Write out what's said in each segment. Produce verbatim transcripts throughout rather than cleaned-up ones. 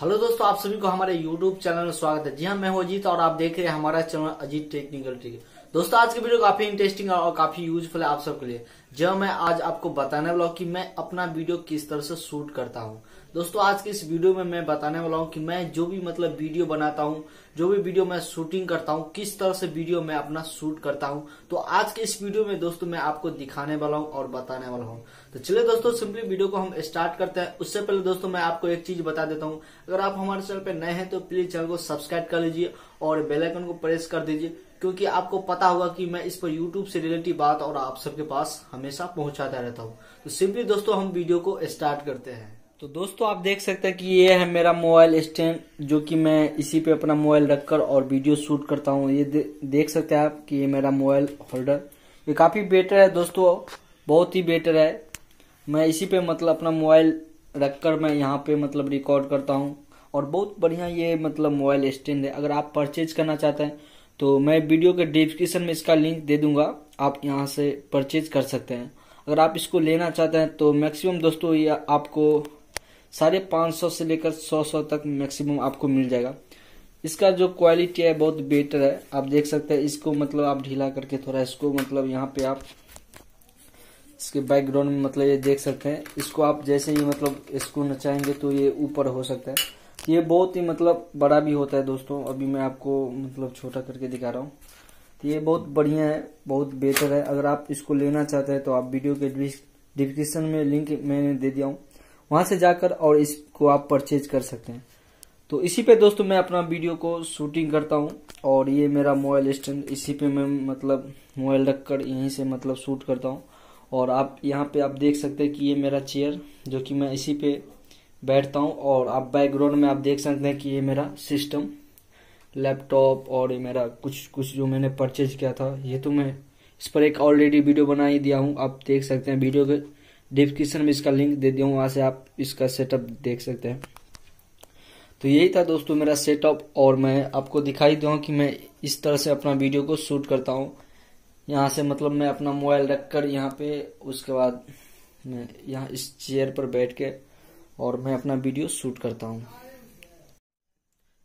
Hello दोस्तों, आप सभी को हमारे यूट्यूब चैनल में स्वागत है। जी हाँ, मैं हूं अजीत और आप देख रहे हैं हमारा चैनल अजीत टेक्निकल टीवी। दोस्तों, आज की वीडियो काफी इंटरेस्टिंग और काफी यूजफुल है आप सबके लिए। जब मैं आज आपको बताने वाला हूँ कि मैं अपना वीडियो किस तरह से शूट करता हूँ। दोस्तों, आज की इस वीडियो में मैं बताने वाला हूँ कि मैं जो भी मतलब वीडियो बनाता हूँ, जो भी वीडियो मैं शूटिंग करता हूँ, किस तरह से वीडियो मैं अपना शूट करता हूँ। तो आज के इस वीडियो में दोस्तों मैं आपको दिखाने वाला हूँ और बताने वाला हूँ। तो चलिए दोस्तों, सिंपली वीडियो को हम स्टार्ट करते हैं। उससे पहले दोस्तों मैं आपको एक चीज बता देता हूँ, अगर आप हमारे चैनल पर नए हैं तो प्लीज चैनल को सब्सक्राइब कर लीजिए और बेल आइकन को प्रेस कर दीजिए, क्योंकि आपको पता होगा कि मैं इस पर यूट्यूब से रिलेटेड बात और आप सबके पास हमेशा पहुंचाता रहता हूं। तो सिंपली दोस्तों हम वीडियो को स्टार्ट करते हैं। तो दोस्तों आप देख सकते हैं कि ये है मेरा मोबाइल स्टैंड, जो कि मैं इसी पे अपना मोबाइल रखकर और वीडियो शूट करता हूं। ये दे, देख सकते हैं आप कि ये मेरा मोबाइल होल्डर, ये काफी बेटर है दोस्तों, बहुत ही बेटर है। मैं इसी पे मतलब अपना मोबाइल रखकर मैं यहाँ पे मतलब रिकॉर्ड करता हूँ और बहुत बढ़िया ये मतलब मोबाइल स्टैंड है। अगर आप परचेज करना चाहते हैं तो मैं वीडियो के डिस्क्रिप्शन में इसका लिंक दे दूंगा, आप यहां से परचेज कर सकते हैं। अगर आप इसको लेना चाहते हैं तो मैक्सिमम दोस्तों ये आपको साढ़े पाँच सौ से लेकर सौ सौ तक मैक्सिमम आपको मिल जाएगा। इसका जो क्वालिटी है बहुत बेटर है, आप देख सकते हैं। इसको मतलब आप ढीला करके थोड़ा इसको मतलब यहाँ पे आप इसके बैकग्राउंड में मतलब ये देख सकते हैं। इसको आप जैसे ही मतलब इसको नचाएंगे तो ये ऊपर हो सकता है। ये बहुत ही मतलब बड़ा भी होता है दोस्तों, अभी मैं आपको मतलब छोटा करके दिखा रहा हूँ। तो ये बहुत बढ़िया है, बहुत बेहतर है। अगर आप इसको लेना चाहते हैं तो आप वीडियो के डिस्क्रिप्शन में लिंक मैंने दे दिया हूँ, वहां से जाकर और इसको आप परचेज कर सकते हैं। तो इसी पे दोस्तों मैं अपना वीडियो को शूटिंग करता हूँ और ये मेरा मोबाइल स्टैंड, इसी पे मैं मतलब मोबाइल रख कर यहीं से मतलब शूट करता हूँ। और आप यहाँ पे आप देख सकते हैं कि ये मेरा चेयर, जो कि मैं इसी पे बैठता हूँ। और आप बैकग्राउंड में आप देख सकते हैं कि ये मेरा सिस्टम, लैपटॉप और ये मेरा कुछ कुछ जो मैंने परचेज किया था, ये तो मैं इस पर एक ऑलरेडी वीडियो बना ही दिया हूँ। आप देख सकते हैं वीडियो के डिस्क्रिप्शन में इसका लिंक दे दिया हूँ, वहाँ से आप इसका सेटअप देख सकते हैं। तो यही था दोस्तों मेरा सेटअप, और मैं आपको दिखाई दूँ कि मैं इस तरह से अपना वीडियो को शूट करता हूँ। यहाँ से मतलब मैं अपना मोबाइल रख कर यहाँ पे, उसके बाद मैं यहाँ इस चेयर पर बैठ के और मैं अपना वीडियो शूट करता हूँ।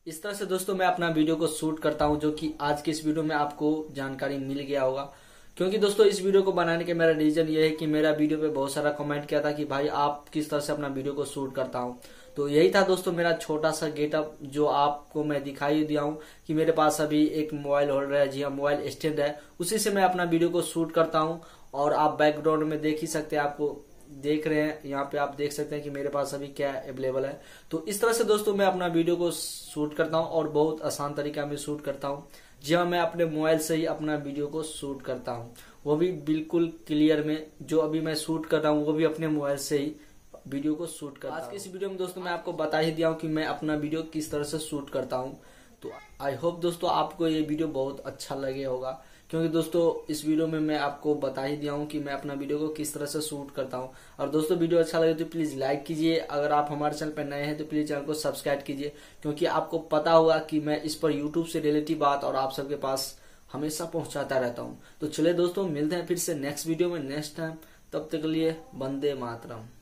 इस तरह से दोस्तों मैं अपना वीडियो को शूट करता हूँ, जो कि आज के इस वीडियो में आपको जानकारी मिल गया होगा। क्योंकि दोस्तों इस वीडियो को बनाने के मेरा रीजन ये है कि मेरा वीडियो पे बहुत सारा कमेंट किया था कि भाई आप किस तरह से अपना वीडियो को शूट करता हूँ। तो यही था दोस्तों मेरा छोटा सा गेटअप, जो आपको मैं दिखाई दिया हूँ कि मेरे पास अभी एक मोबाइल होल्डर है, जी हाँ मोबाइल स्टैंड है, उसी से मैं अपना वीडियो को शूट करता हूँ। और आप बैकग्राउंड में देख ही सकते हैं, आपको देख रहे हैं यहाँ पे, आप देख सकते हैं कि मेरे पास अभी क्या अवेलेबल है। तो इस तरह से दोस्तों मैं अपना वीडियो को शूट करता हूँ और बहुत आसान तरीका में शूट करता हूँ। जी हाँ, मैं अपने मोबाइल से ही अपना वीडियो को शूट करता हूँ, वो भी बिल्कुल क्लियर में। जो अभी मैं शूट कर रहा हूँ वो भी अपने मोबाइल से ही वीडियो को शूट करता हूँ। आज की इस वीडियो में दोस्तों मैं आपको बता ही दिया हूँ कि मैं अपना वीडियो किस तरह से शूट करता हूँ। तो आई होप दोस्तों आपको ये वीडियो बहुत अच्छा लगे होगा, क्योंकि दोस्तों इस वीडियो में मैं आपको बता ही दिया हूँ कि मैं अपना वीडियो को किस तरह से शूट करता हूँ। और दोस्तों वीडियो अच्छा लगे तो प्लीज़ लाइक कीजिए, अगर आप हमारे चैनल पर नए हैं तो प्लीज़ चैनल को सब्सक्राइब कीजिए, क्योंकि आपको पता होगा कि मैं इस पर यूट्यूब से रिलेटेड बात और आप सबके पास हमेशा पहुँचाता रहता हूँ। तो चलिए दोस्तों मिलते हैं फिर से नेक्स्ट वीडियो में नेक्स्ट टाइम, तब तक के लिए वंदे मातरम।